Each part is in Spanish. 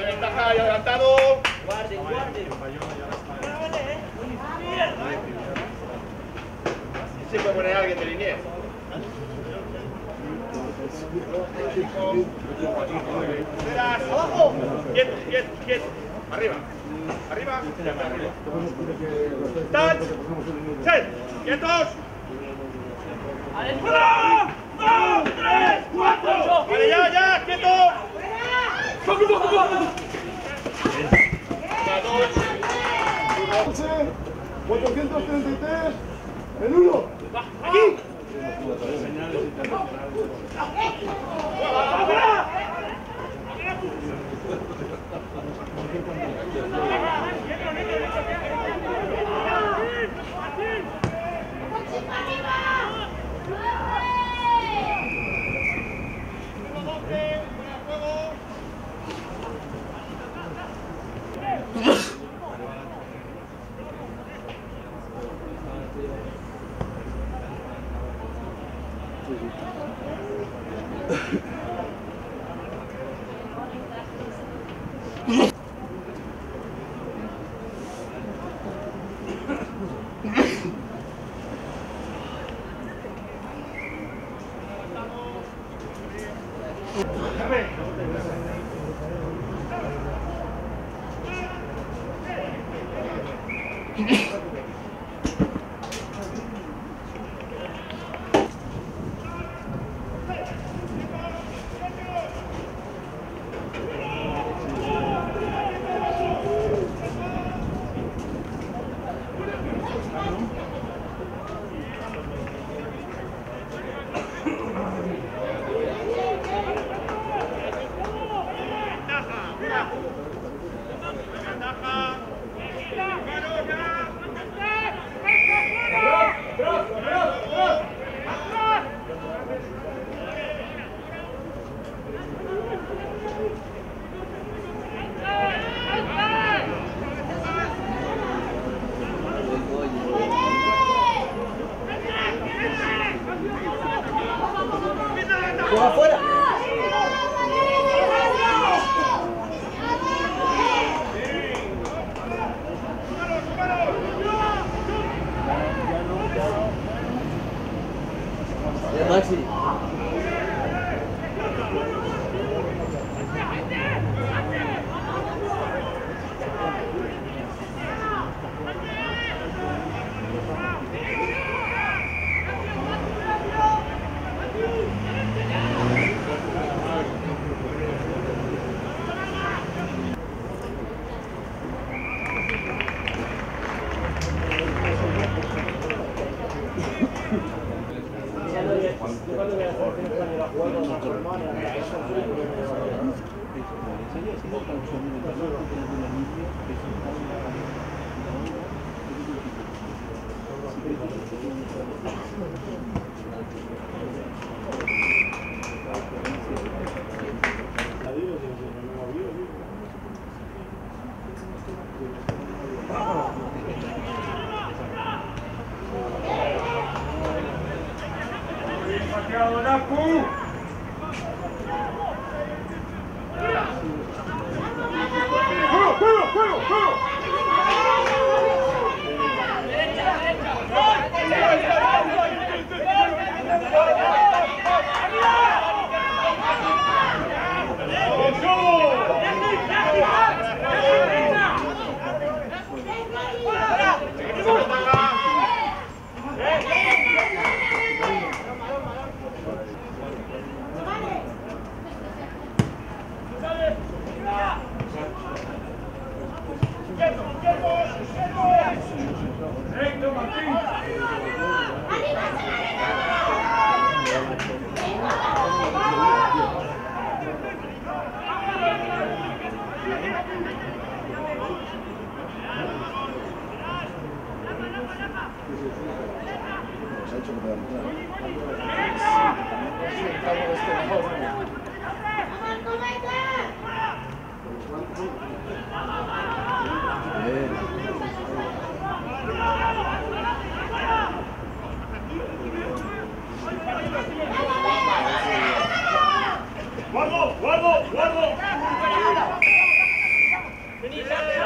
Ventaja y adelantado. Guarden, guarden. Se puede poner alguien de línea. Abajo. Quieto, quieto, quieto. Arriba. Arriba. Touch. Set. Quietos. ¡Uno! ¡Dos! ¡Tres! ¡Cuatro! ¡Vale, ya, ya! ¡Quietos! ¡Coco, coco, coco! ¡Dos! ¡433! ¡El uno! ¡Aquí!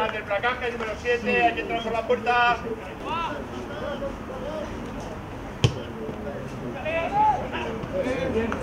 zona del placaje, número 7, hay que entrar por la puerta. Bien, bien.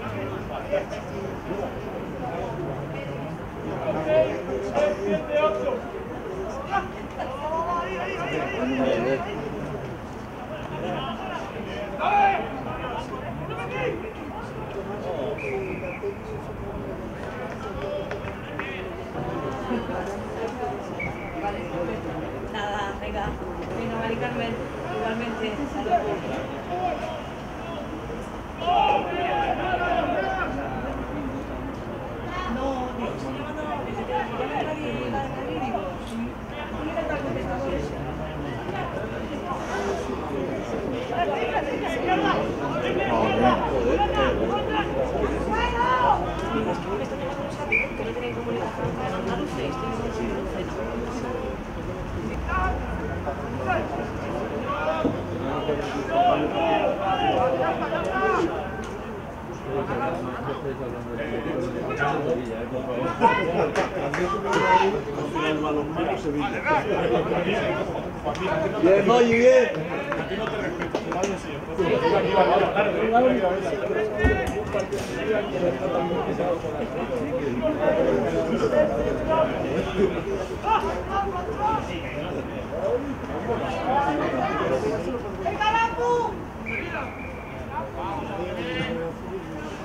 Nada, venga, venga, Mari Carmen, igualmente, bien, muy bien. Aquí no te respeto, te vayas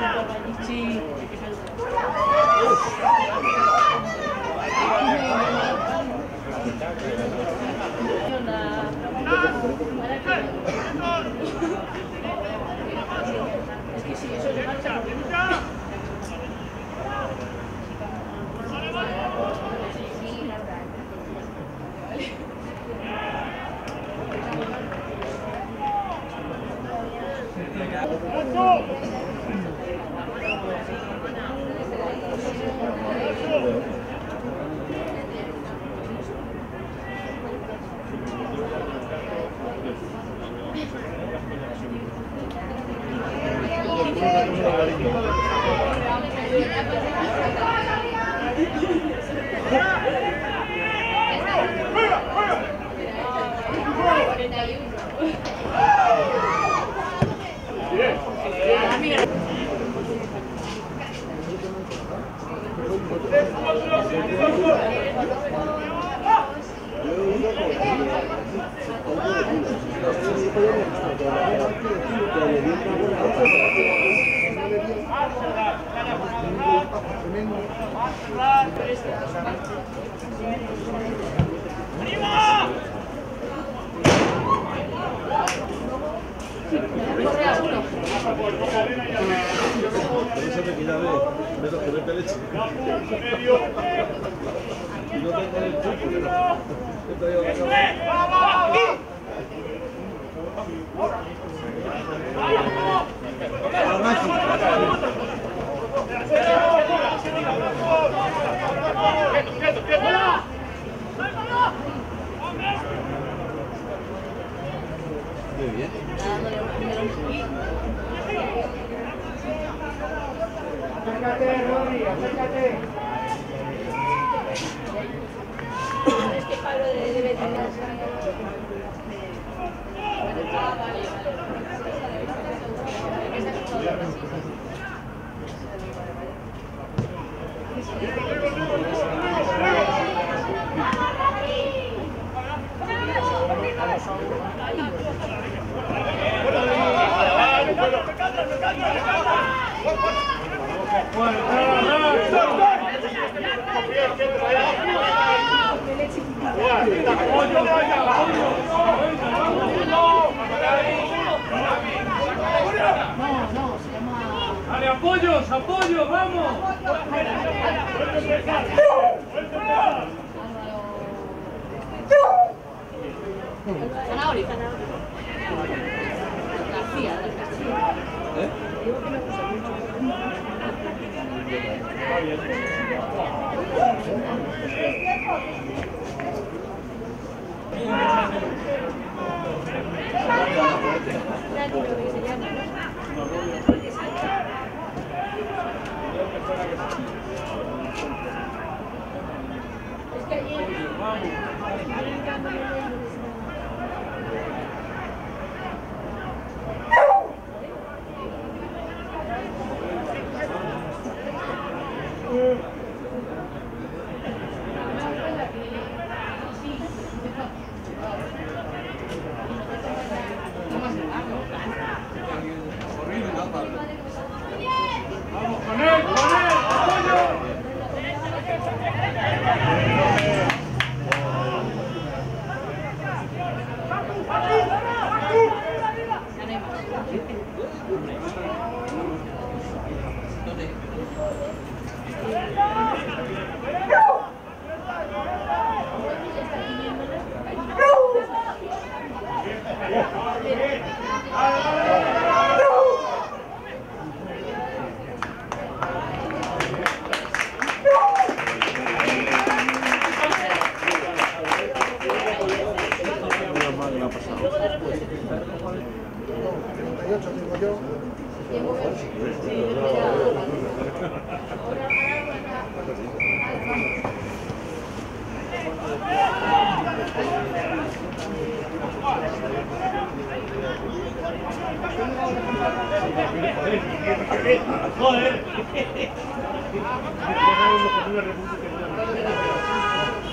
Es que si eso le marcha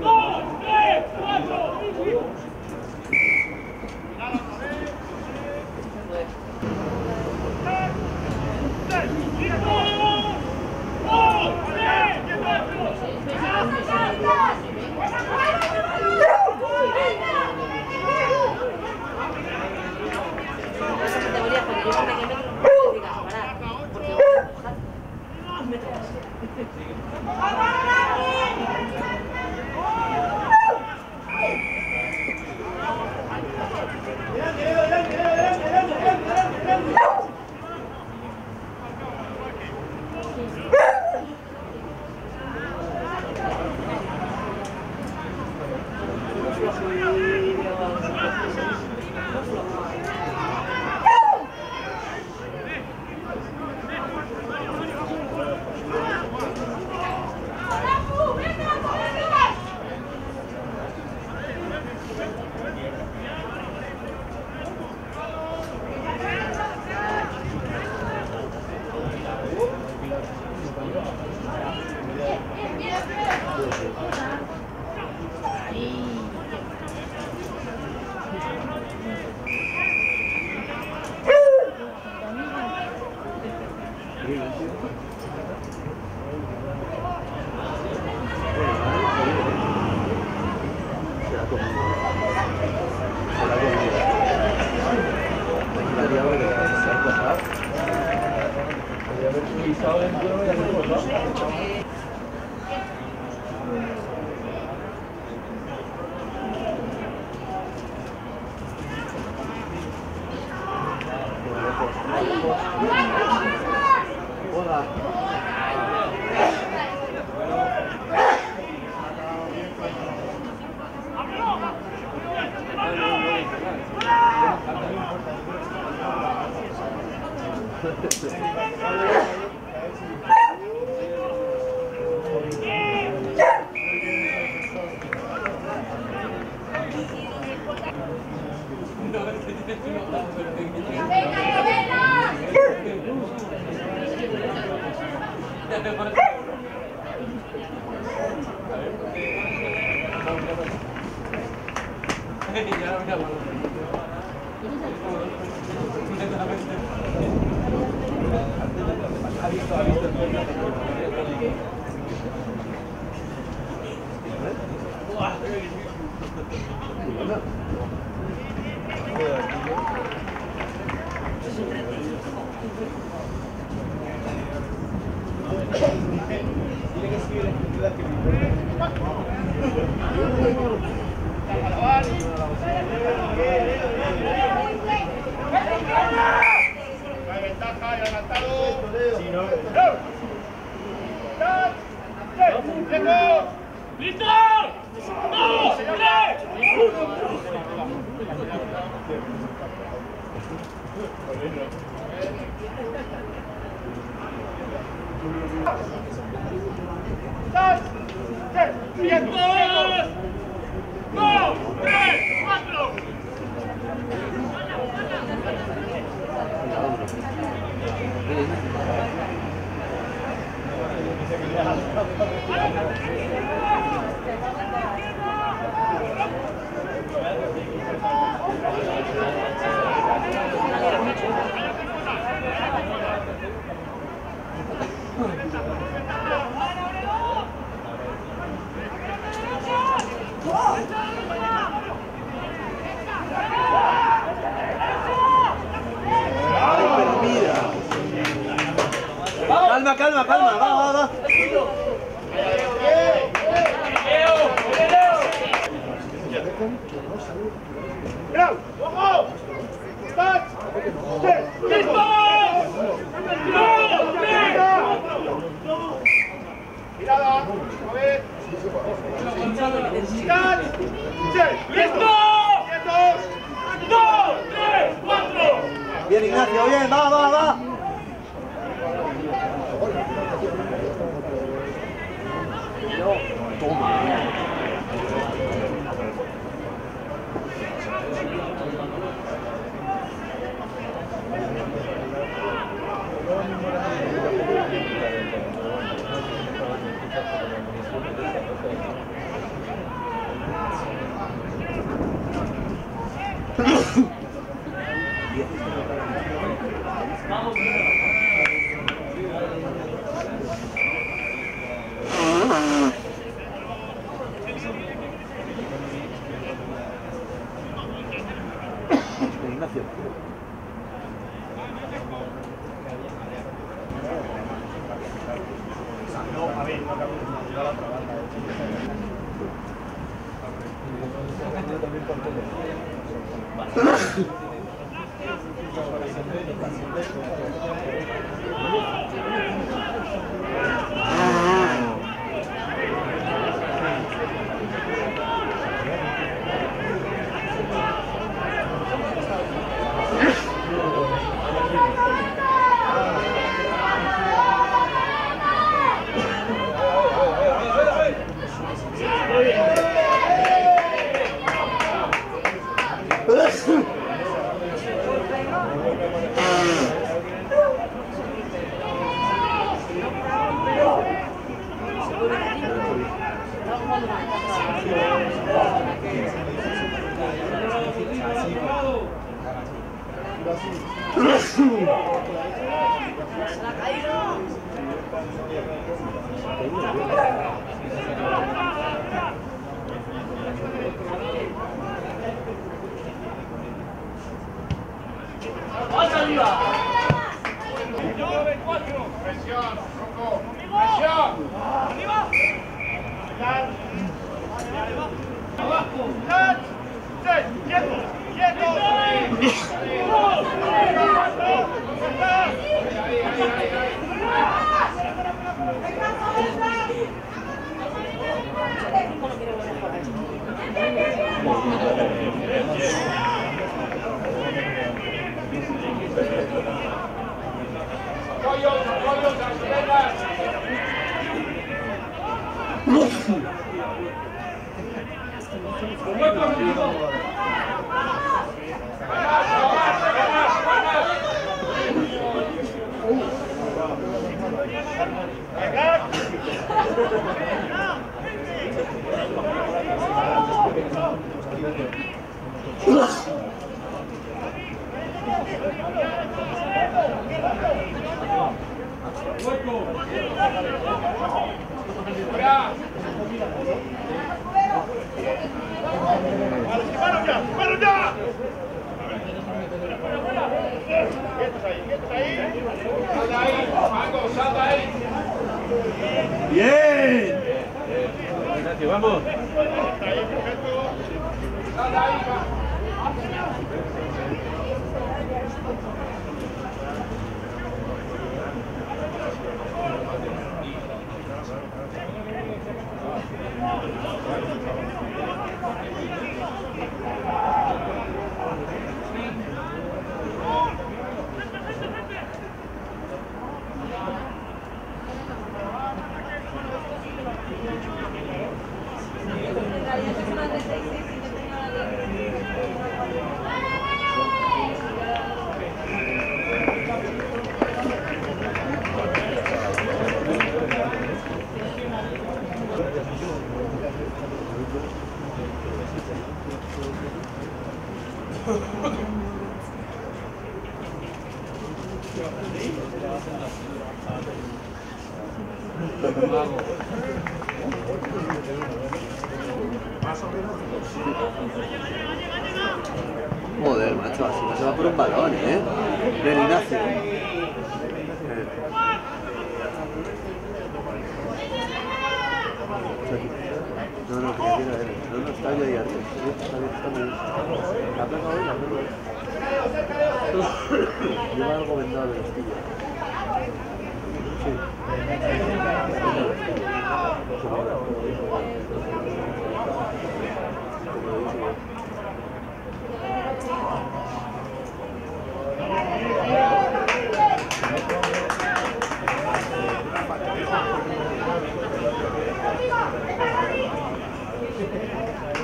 ¡No!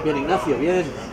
Bien, Ignacio, bien.